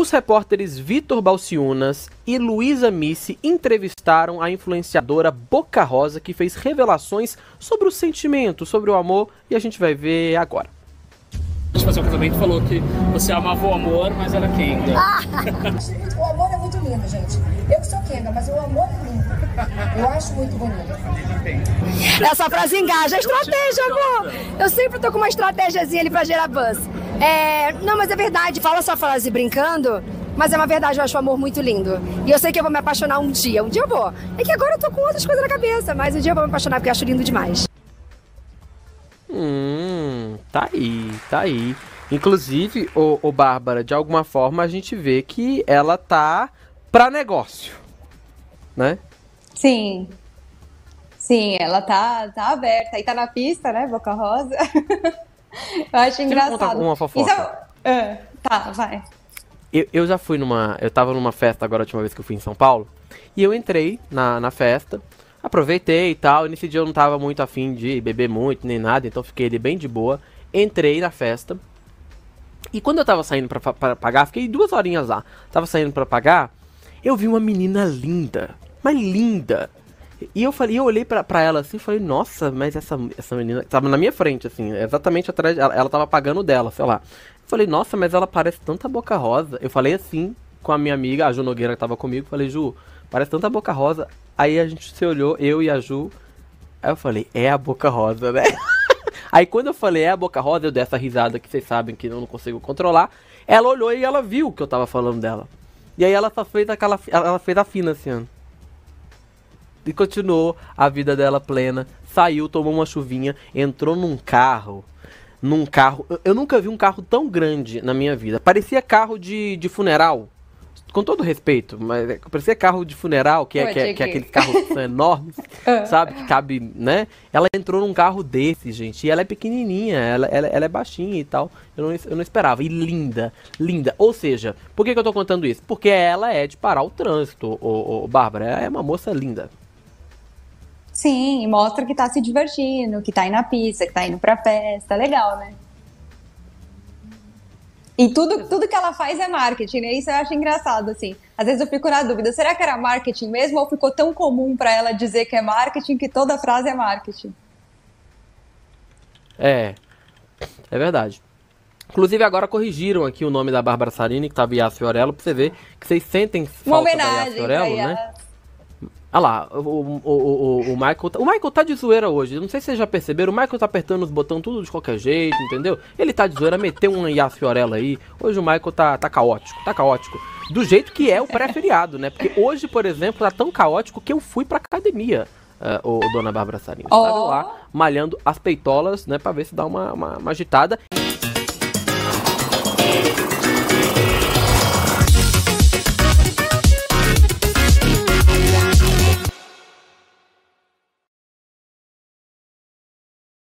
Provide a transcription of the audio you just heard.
Os repórteres Vitor Balciunas e Luísa Missi entrevistaram a influenciadora Boca Rosa, que fez revelações sobre o sentimento, sobre o amor, e a gente vai ver agora. De fazer o casamento, falou que você amava o amor, mas era quenga. O amor é muito lindo, gente. Eu sou quenga, mas o amor é lindo. Eu acho muito bonito. Essa frase engaja. Estratégia, amor! Eu sempre tô com uma estratégiazinha ali pra gerar buzz. Não, mas é verdade, fala essa frase brincando, mas é uma verdade, eu acho o amor muito lindo. E eu sei que eu vou me apaixonar um dia eu vou. É que agora eu tô com outras coisas na cabeça, mas um dia eu vou me apaixonar porque eu acho lindo demais. Tá aí. Inclusive, ô Bárbara, de alguma forma a gente vê que ela tá pra negócio, né? Sim. Sim, ela tá aberta e tá na pista, né, Boca Rosa? Eu acho engraçado. Conta uma fofoca. Então, tá, vai. Eu já fui numa... Eu tava numa festa agora, a última vez que eu fui em São Paulo. E eu entrei na festa, aproveitei e tal. E nesse dia eu não tava muito afim de beber muito, nem nada. Então fiquei ali bem de boa. Entrei na festa. E quando eu tava saindo pra pagar, fiquei 2 horinhas lá. Tava saindo pra pagar, eu vi uma menina linda. Mas linda. E eu olhei pra ela assim e falei, nossa, mas essa menina tava na minha frente, assim, exatamente atrás, ela tava pagando dela, sei lá. Eu falei, nossa, mas ela parece tanta Boca Rosa. Eu falei assim com a minha amiga, a Ju Nogueira, que tava comigo, falei, Ju, parece tanta Boca Rosa. Aí a gente se olhou, eu e a Ju, aí eu falei, é a Boca Rosa, né? Aí quando eu falei, é a Boca Rosa, eu dei essa risada que vocês sabem que eu não consigo controlar. Ela olhou e ela viu que eu tava falando dela. E aí ela só fez ela fez a fina assim, ó. E continuou a vida dela plena, saiu, tomou uma chuvinha, entrou num carro, eu nunca vi um carro tão grande na minha vida, parecia carro de funeral, com todo respeito, mas parecia carro de funeral, que é aqueles carros enormes, sabe, que cabe, né, ela entrou num carro desse, gente, e ela é pequenininha, ela é baixinha e tal, eu não esperava, e linda, ou seja, por que eu tô contando isso? Porque ela é de parar o trânsito, ô Bárbara, ela é uma moça linda. Sim, mostra que tá se divertindo, que tá indo na pista, que tá indo pra festa, legal, né? E tudo que ela faz é marketing, né? Isso eu acho engraçado, assim. Às vezes eu fico na dúvida, será que era marketing mesmo ou ficou tão comum pra ela dizer que é marketing que toda frase é marketing? É verdade. Inclusive agora corrigiram aqui o nome da Bárbara Saryne, que tava Ia Fiorello, pra você ver que vocês sentem falta da Ia Fiorello, né? Ah lá, o Michael... O Michael tá de zoeira hoje, não sei se vocês já perceberam, o Michael tá apertando os botões tudo de qualquer jeito, entendeu? Ele tá de zoeira, meteu uma Ia Fiorello aí, hoje o Michael tá caótico. Do jeito que é o pré-feriado, né? Porque hoje, por exemplo, tá tão caótico que eu fui pra academia, dona Bárbara Saryne. Oh. Tava lá, malhando as peitolas, né, pra ver se dá uma agitada.